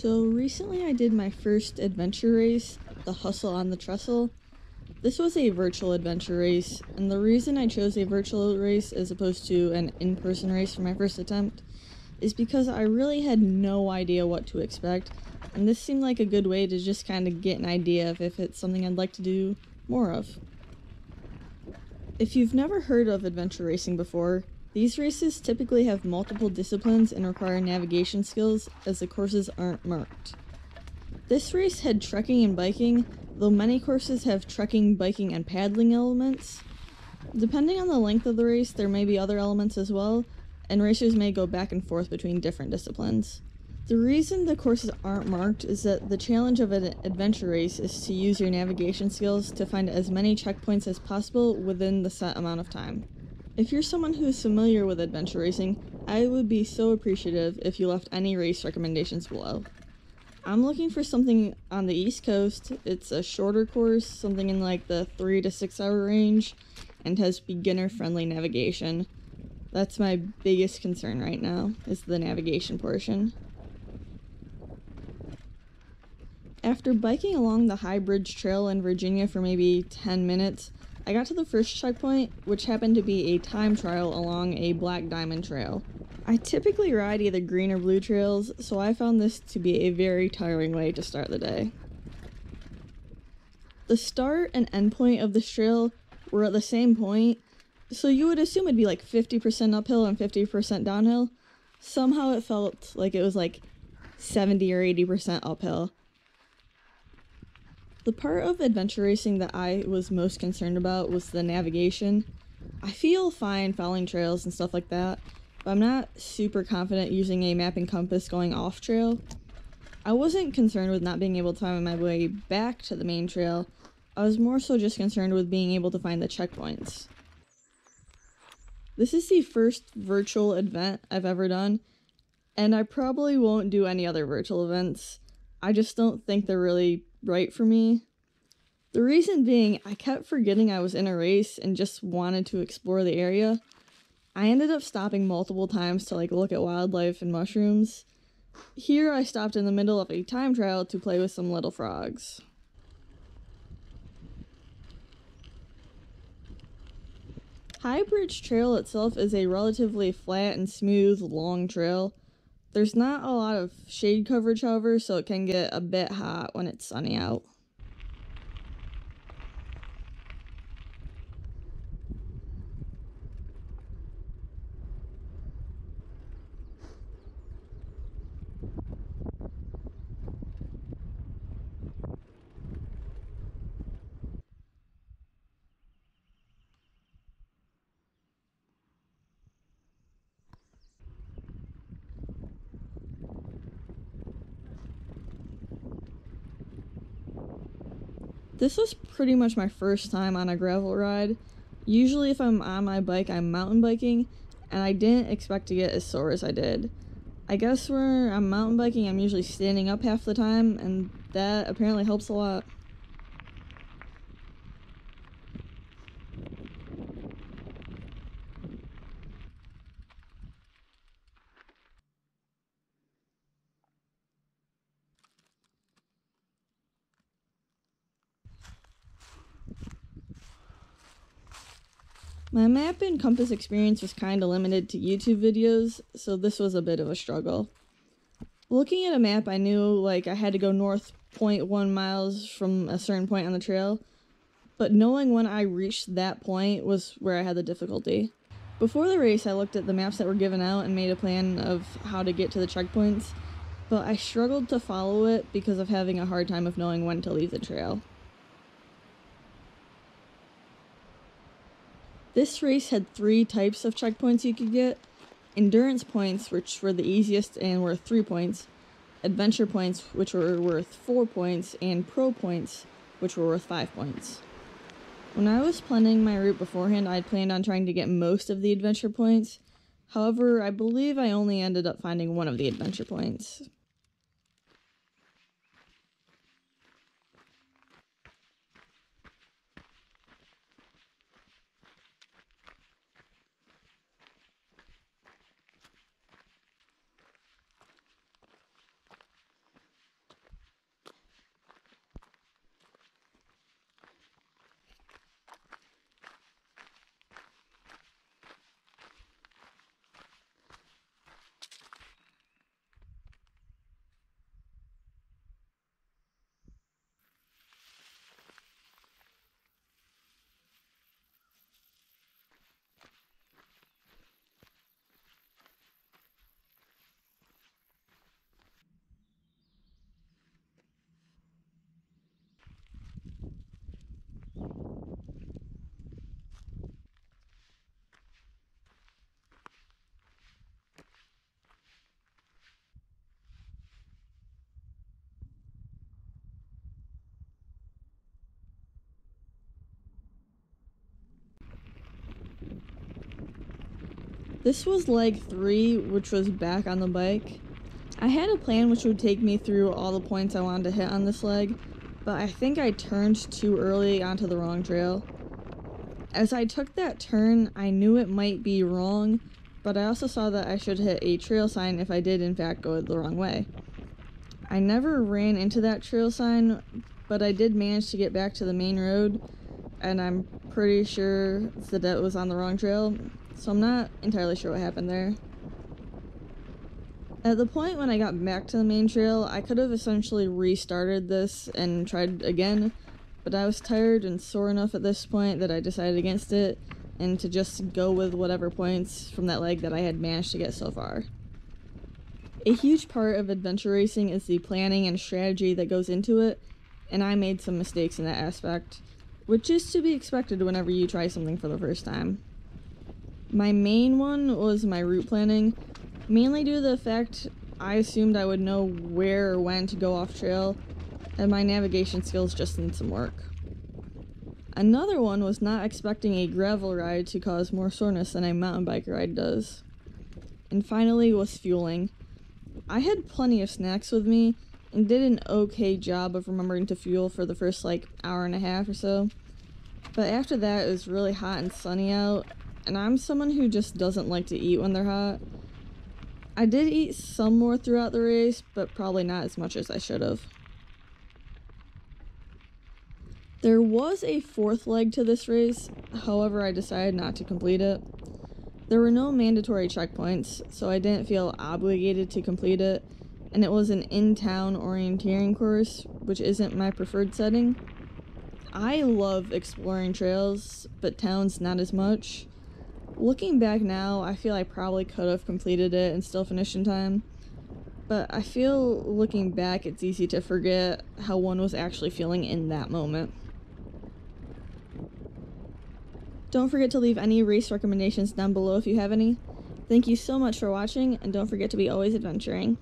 So recently I did my first adventure race, the Hustle on the Trestle. This was a virtual adventure race, and the reason I chose a virtual race as opposed to an in-person race for my first attempt is because I really had no idea what to expect, and this seemed like a good way to just kind of get an idea of if it's something I'd like to do more of. If you've never heard of adventure racing before, these races typically have multiple disciplines and require navigation skills, as the courses aren't marked. This race had trekking and biking, though many courses have trekking, biking, and paddling elements. Depending on the length of the race, there may be other elements as well, and racers may go back and forth between different disciplines. The reason the courses aren't marked is that the challenge of an adventure race is to use your navigation skills to find as many checkpoints as possible within the set amount of time. If you're someone who's familiar with adventure racing, I would be so appreciative if you left any race recommendations below. I'm looking for something on the East Coast. It's a shorter course, something in like the 3 to 6 hour range, and has beginner-friendly navigation. That's my biggest concern right now, is the navigation portion. After biking along the High Bridge Trail in Virginia for maybe 10 minutes, I got to the first checkpoint, which happened to be a time trial along a black diamond trail. I typically ride either green or blue trails, so I found this to be a very tiring way to start the day. The start and end point of this trail were at the same point, so you would assume it'd be like 50% uphill and 50% downhill. Somehow it felt like it was like 70 or 80% uphill. The part of adventure racing that I was most concerned about was the navigation. I feel fine following trails and stuff like that, but I'm not super confident using a map and compass going off trail. I wasn't concerned with not being able to find my way back to the main trail. I was more so just concerned with being able to find the checkpoints. This is the first virtual event I've ever done, and I probably won't do any other virtual events. I just don't think they're really right for me. The reason being, I kept forgetting I was in a race and just wanted to explore the area. I ended up stopping multiple times to like look at wildlife and mushrooms. Here I stopped in the middle of a time trial to play with some little frogs. High Bridge Trail itself is a relatively flat and smooth long trail. There's not a lot of shade coverage, however, so it can get a bit hot when it's sunny out. This was pretty much my first time on a gravel ride. Usually if I'm on my bike, I'm mountain biking, and I didn't expect to get as sore as I did. I guess where I'm mountain biking, I'm usually standing up half the time, and that apparently helps a lot. My map and compass experience was kind of limited to YouTube videos, so this was a bit of a struggle. Looking at a map, I knew like I had to go north 0.1 miles from a certain point on the trail, but knowing when I reached that point was where I had the difficulty. Before the race, I looked at the maps that were given out and made a plan of how to get to the checkpoints, but I struggled to follow it because of having a hard time of knowing when to leave the trail. This race had three types of checkpoints you could get: endurance points, which were the easiest and were 3 points, adventure points, which were worth 4 points, and pro points, which were worth 5 points. When I was planning my route beforehand, I planned on trying to get most of the adventure points. However, I believe I only ended up finding one of the adventure points. This was leg 3, which was back on the bike. I had a plan which would take me through all the points I wanted to hit on this leg, but I think I turned too early onto the wrong trail. As I took that turn, I knew it might be wrong, but I also saw that I should hit a trail sign if I did in fact go the wrong way. I never ran into that trail sign, but I did manage to get back to the main road, and I'm pretty sure that it was on the wrong trail, so I'm not entirely sure what happened there. At the point when I got back to the main trail, I could have essentially restarted this and tried again, but I was tired and sore enough at this point that I decided against it and to just go with whatever points from that leg that I had managed to get so far. A huge part of adventure racing is the planning and strategy that goes into it, and I made some mistakes in that aspect, which is to be expected whenever you try something for the first time. My main one was my route planning, mainly due to the fact I assumed I would know where or when to go off trail, and my navigation skills just need some work. Another one was not expecting a gravel ride to cause more soreness than a mountain bike ride does. And finally was fueling. I had plenty of snacks with me and did an okay job of remembering to fuel for the first hour and a half or so, but after that it was really hot and sunny out, and I'm someone who just doesn't like to eat when they're hot. I did eat some more throughout the race, but probably not as much as I should have. There was a 4th leg to this race, however I decided not to complete it. There were no mandatory checkpoints, so I didn't feel obligated to complete it, and it was an in-town orienteering course, which isn't my preferred setting. I love exploring trails, but towns not as much. Looking back now, I feel I probably could have completed it and still finished in time, but I feel looking back it's easy to forget how one was actually feeling in that moment. Don't forget to leave any race recommendations down below if you have any. Thank you so much for watching, and don't forget to be always adventuring.